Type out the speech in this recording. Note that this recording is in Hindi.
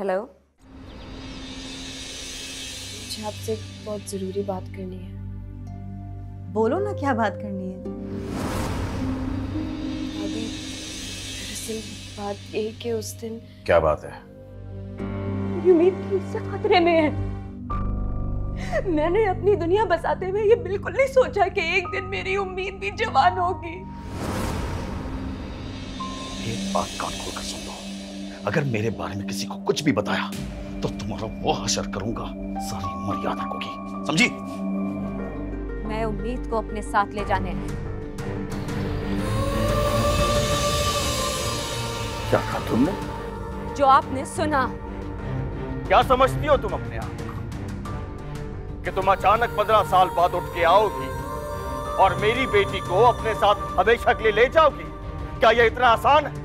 हेलो, मुझे आपसे बहुत जरूरी बात करनी है। बोलो ना, क्या बात करनी है? अभी दरअसल बात ये कि उस दिन। क्या बात है? उम्मीद की इज्जत खतरे में है। मैंने अपनी दुनिया बसाते हुए ये बिल्कुल नहीं सोचा कि एक दिन मेरी उम्मीद भी जवान होगी। एक बात कान खोलकर सुन लो, अगर मेरे बारे में किसी को कुछ भी बताया तो तुम्हारा वो हशर करूंगा, सारी उम्र याद रखोगी, समझी? मैं उम्मीद को अपने साथ ले जाने। क्या कहा तुमने? जो आपने सुना। क्या समझती हो तुम अपने आप कि तुम अचानक 15 साल बाद उठ के आओगी और मेरी बेटी को अपने साथ हमेशा के लिए ले जाओगी? क्या यह इतना आसान है?